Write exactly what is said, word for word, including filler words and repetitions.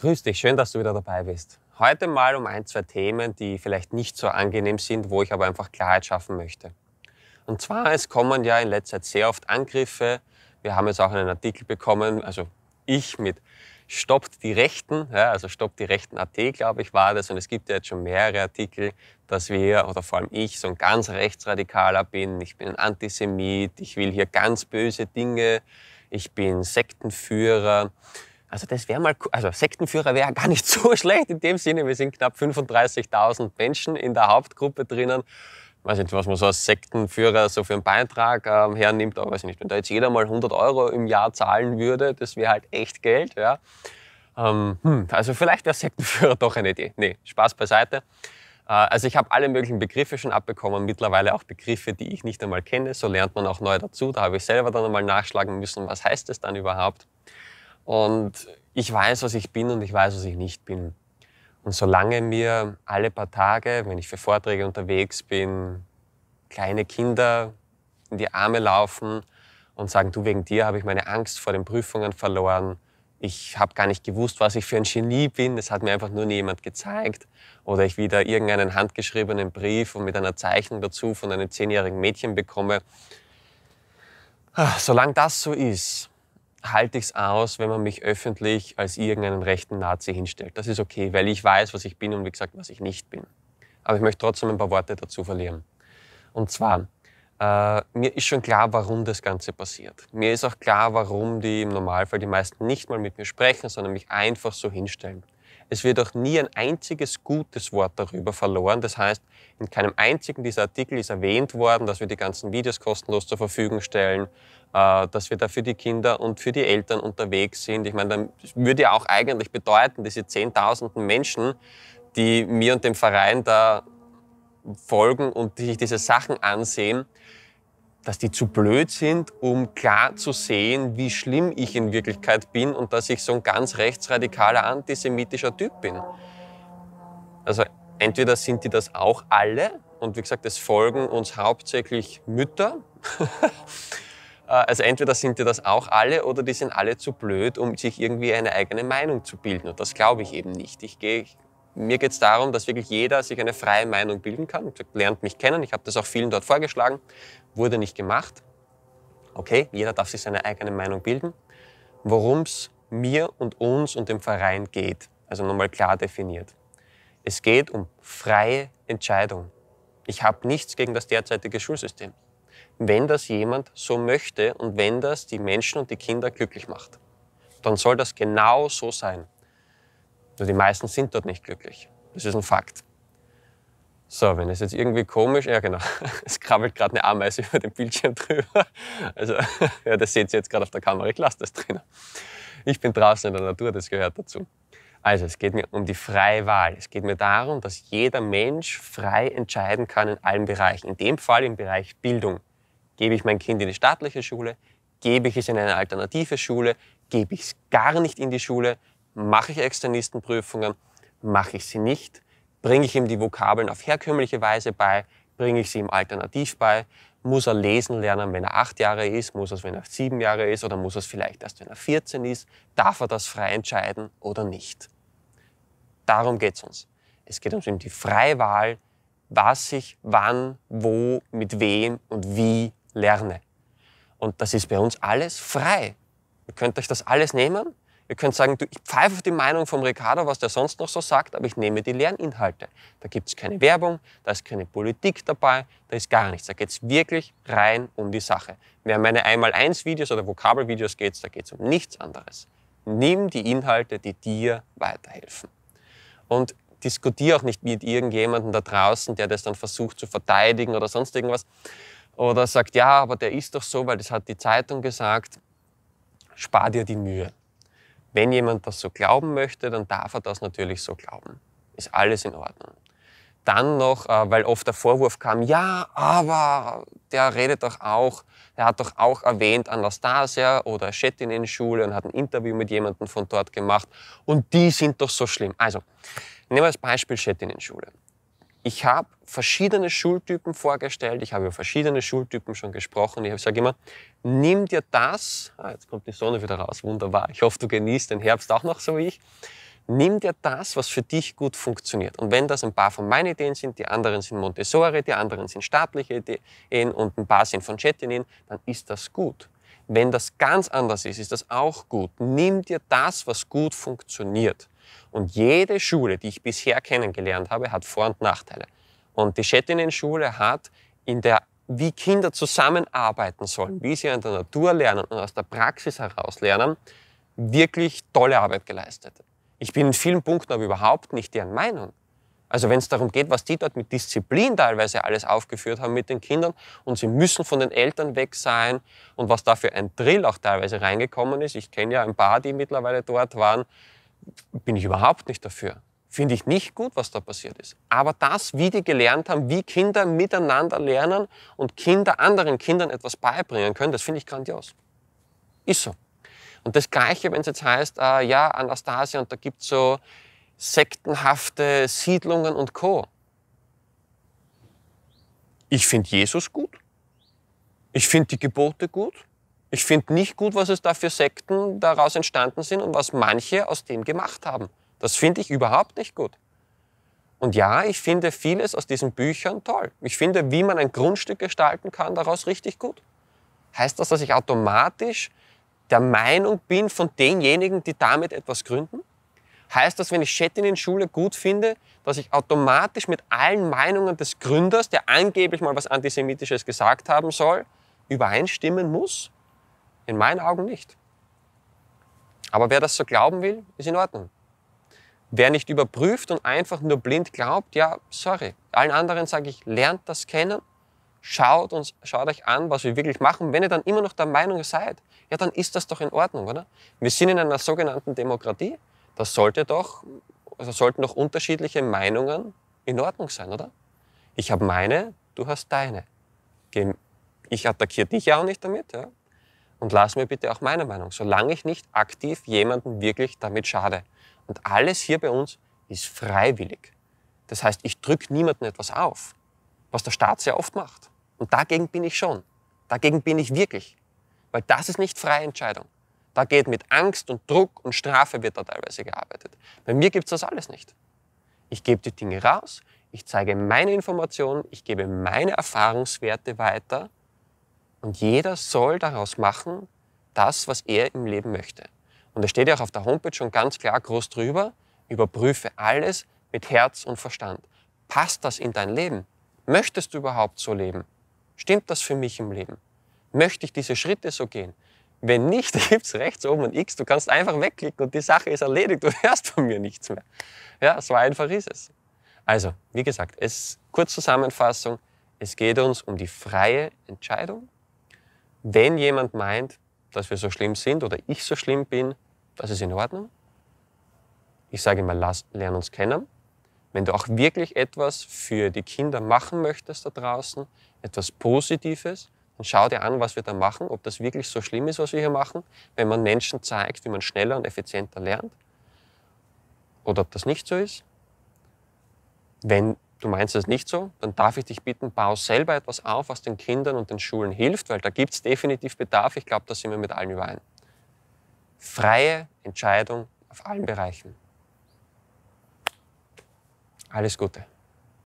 Grüß dich, schön, dass du wieder dabei bist. Heute mal um ein, zwei Themen, die vielleicht nicht so angenehm sind, wo ich aber einfach Klarheit schaffen möchte. Und zwar, es kommen ja in letzter Zeit sehr oft Angriffe. Wir haben jetzt auch einen Artikel bekommen, also ich mit Stoppt die Rechten, ja, also Stoppt die Rechten punkt at, glaube ich, war das. Und es gibt ja jetzt schon mehrere Artikel, dass wir, oder vor allem ich, so ein ganz Rechtsradikaler bin. Ich bin ein Antisemit, ich will hier ganz böse Dinge, ich bin Sektenführer. Also das wäre mal, also Sektenführer wäre gar nicht so schlecht in dem Sinne. Wir sind knapp fünfunddreißigtausend Menschen in der Hauptgruppe drinnen. Ich weiß nicht, was man so als Sektenführer so für einen Beitrag äh, hernimmt, aber weiß ich nicht. Wenn da jetzt jeder mal hundert Euro im Jahr zahlen würde, das wäre halt echt Geld. Ja. Ähm, hm, also vielleicht wäre Sektenführer doch eine Idee. Nee, Spaß beiseite. Äh, also ich habe alle möglichen Begriffe schon abbekommen, mittlerweile auch Begriffe, die ich nicht einmal kenne. So lernt man auch neu dazu. Da habe ich selber dann einmal nachschlagen müssen, was heißt das dann überhaupt. Und ich weiß, was ich bin und ich weiß, was ich nicht bin. Und solange mir alle paar Tage, wenn ich für Vorträge unterwegs bin, kleine Kinder in die Arme laufen und sagen, du, wegen dir habe ich meine Angst vor den Prüfungen verloren, ich habe gar nicht gewusst, was ich für ein Genie bin, das hat mir einfach nur jemand gezeigt, oder ich wieder irgendeinen handgeschriebenen Brief und mit einer Zeichnung dazu von einem zehnjährigen Mädchen bekomme. Solange das so ist, halte ich es aus, wenn man mich öffentlich als irgendeinen rechten Nazi hinstellt. Das ist okay, weil ich weiß, was ich bin und wie gesagt, was ich nicht bin. Aber ich möchte trotzdem ein paar Worte dazu verlieren. Und zwar, äh, mir ist schon klar, warum das Ganze passiert. Mir ist auch klar, warum die im Normalfall die meisten nicht mal mit mir sprechen, sondern mich einfach so hinstellen. Es wird auch nie ein einziges gutes Wort darüber verloren. Das heißt, in keinem einzigen dieser Artikel ist erwähnt worden, dass wir die ganzen Videos kostenlos zur Verfügung stellen, dass wir da für die Kinder und für die Eltern unterwegs sind. Ich meine, dann würde ja auch eigentlich bedeuten, diese zehntausenden Menschen, die mir und dem Verein da folgen und die sich diese Sachen ansehen, dass die zu blöd sind, um klar zu sehen, wie schlimm ich in Wirklichkeit bin und dass ich so ein ganz rechtsradikaler, antisemitischer Typ bin. Also entweder sind die das auch alle, und wie gesagt, es folgen uns hauptsächlich Mütter, also entweder sind die das auch alle oder die sind alle zu blöd, um sich irgendwie eine eigene Meinung zu bilden, und das glaube ich eben nicht. Ich gehe Mir geht es darum, dass wirklich jeder sich eine freie Meinung bilden kann. Lernt mich kennen. Ich habe das auch vielen dort vorgeschlagen. Wurde nicht gemacht. Okay, jeder darf sich seine eigene Meinung bilden. Worum es mir und uns und dem Verein geht, also nochmal klar definiert. Es geht um freie Entscheidung. Ich habe nichts gegen das derzeitige Schulsystem. Wenn das jemand so möchte und wenn das die Menschen und die Kinder glücklich macht, dann soll das genau so sein. Nur die meisten sind dort nicht glücklich. Das ist ein Fakt. So, wenn es jetzt irgendwie komisch... Ja, genau. Es krabbelt gerade eine Ameise über den Bildschirm drüber. Also, ja, das seht ihr jetzt gerade auf der Kamera. Ich lasse das drin. Ich bin draußen in der Natur, das gehört dazu. Also, es geht mir um die freie Wahl. Es geht mir darum, dass jeder Mensch frei entscheiden kann in allen Bereichen. In dem Fall im Bereich Bildung. Gebe ich mein Kind in die staatliche Schule? Gebe ich es in eine alternative Schule? Gebe ich es gar nicht in die Schule? Mache ich Externistenprüfungen? Mache ich sie nicht? Bringe ich ihm die Vokabeln auf herkömmliche Weise bei? Bringe ich sie ihm alternativ bei? Muss er lesen lernen, wenn er acht Jahre ist? Muss er es, wenn er sieben Jahre ist? Oder muss er es vielleicht erst, wenn er vierzehn ist? Darf er das frei entscheiden oder nicht? Darum geht es uns. Es geht uns um die freie Wahl, was ich wann, wo, mit wem und wie lerne. Und das ist bei uns alles frei. Ihr könnt euch das alles nehmen. Ihr könnt sagen, du, ich pfeife auf die Meinung von Ricardo, was der sonst noch so sagt, aber ich nehme die Lerninhalte. Da gibt es keine Werbung, da ist keine Politik dabei, da ist gar nichts. Da geht es wirklich rein um die Sache. Während meine Einmal-Eins-Videos oder Vokabelvideos geht, da geht es um nichts anderes. Nimm die Inhalte, die dir weiterhelfen. Und diskutiere auch nicht mit irgendjemandem da draußen, der das dann versucht zu verteidigen oder sonst irgendwas. Oder sagt, ja, aber der ist doch so, weil das hat die Zeitung gesagt. Spar dir die Mühe. Wenn jemand das so glauben möchte, dann darf er das natürlich so glauben. Ist alles in Ordnung. Dann noch, weil oft der Vorwurf kam, ja, aber der redet doch auch, der hat doch auch erwähnt Anastasia oder Schetinin-Schule und hat ein Interview mit jemandem von dort gemacht und die sind doch so schlimm. Also, nehmen wir als Beispiel Schetinin-Schule. Ich habe verschiedene Schultypen vorgestellt, ich habe über verschiedene Schultypen schon gesprochen. Ich sage immer, nimm dir das, ah, jetzt kommt die Sonne wieder raus, wunderbar, ich hoffe, du genießt den Herbst auch noch so wie ich. nimm dir das, was für dich gut funktioniert. Und wenn das ein paar von meinen Ideen sind, die anderen sind Montessori, die anderen sind staatliche Ideen und ein paar sind von Schetinin, dann ist das gut. Wenn das ganz anders ist, ist das auch gut. Nimm dir das, was gut funktioniert. Und jede Schule, die ich bisher kennengelernt habe, hat Vor- und Nachteile. Und die Schetinin-Schule hat in der, wie Kinder zusammenarbeiten sollen, wie sie in der Natur lernen und aus der Praxis heraus lernen, wirklich tolle Arbeit geleistet. Ich bin in vielen Punkten aber überhaupt nicht deren Meinung. Also wenn es darum geht, was die dort mit Disziplin teilweise alles aufgeführt haben mit den Kindern und sie müssen von den Eltern weg sein und was da für ein Drill auch teilweise reingekommen ist. Ich kenne ja ein paar, die mittlerweile dort waren, bin ich überhaupt nicht dafür. Finde ich nicht gut, was da passiert ist. Aber das, wie die gelernt haben, wie Kinder miteinander lernen und Kinder anderen Kindern etwas beibringen können, das finde ich grandios. Ist so. Und das Gleiche, wenn es jetzt heißt, äh, ja, Anastasia, und da gibt es so sektenhafte Siedlungen und Co. Ich finde Jesus gut. Ich finde die Gebote gut. Ich finde nicht gut, was es da für Sekten daraus entstanden sind und was manche aus dem gemacht haben. Das finde ich überhaupt nicht gut. Und ja, ich finde vieles aus diesen Büchern toll. Ich finde, wie man ein Grundstück gestalten kann, daraus richtig gut. Heißt das, dass ich automatisch der Meinung bin von denjenigen, die damit etwas gründen? Heißt das, wenn ich Schetinin-Schule gut finde, dass ich automatisch mit allen Meinungen des Gründers, der angeblich mal was Antisemitisches gesagt haben soll, übereinstimmen muss? In meinen Augen nicht. Aber wer das so glauben will, ist in Ordnung. Wer nicht überprüft und einfach nur blind glaubt, ja, sorry. Allen anderen sage ich, lernt das kennen, schaut, uns, schaut euch an, was wir wirklich machen. Wenn ihr dann immer noch der Meinung seid, ja, dann ist das doch in Ordnung, oder? Wir sind in einer sogenannten Demokratie. Da sollte doch, also sollten doch unterschiedliche Meinungen in Ordnung sein, oder? Ich habe meine, du hast deine. Ich attackiere dich ja auch nicht damit, ja? Und lass mir bitte auch meine Meinung, solange ich nicht aktiv jemanden wirklich damit schade. Und alles hier bei uns ist freiwillig. Das heißt, ich drücke niemandem etwas auf, was der Staat sehr oft macht. Und dagegen bin ich schon. Dagegen bin ich wirklich. Weil das ist nicht freie Entscheidung. Da geht mit Angst und Druck und Strafe wird da teilweise gearbeitet. Bei mir gibt es das alles nicht. Ich gebe die Dinge raus, ich zeige meine Informationen, ich gebe meine Erfahrungswerte weiter. Und jeder soll daraus machen, das, was er im Leben möchte. Und es steht ja auch auf der Homepage schon ganz klar groß drüber, überprüfe alles mit Herz und Verstand. Passt das in dein Leben? Möchtest du überhaupt so leben? Stimmt das für mich im Leben? Möchte ich diese Schritte so gehen? Wenn nicht, da gibt es rechts oben ein X, du kannst einfach wegklicken und die Sache ist erledigt, du hörst von mir nichts mehr. Ja, so einfach ist es. Also, wie gesagt, es, kurz Zusammenfassung, es geht uns um die freie Entscheidung. Wenn jemand meint, dass wir so schlimm sind oder ich so schlimm bin, das ist in Ordnung. Ich sage immer, lass, lern uns kennen. Wenn du auch wirklich etwas für die Kinder machen möchtest da draußen, etwas Positives, dann schau dir an, was wir da machen, ob das wirklich so schlimm ist, was wir hier machen, wenn man Menschen zeigt, wie man schneller und effizienter lernt oder ob das nicht so ist. Wenn du meinst das nicht so, dann darf ich dich bitten, bau selber etwas auf, was den Kindern und den Schulen hilft, weil da gibt es definitiv Bedarf. Ich glaube, da sind wir mit allen überein. Freie Entscheidung auf allen Bereichen. Alles Gute.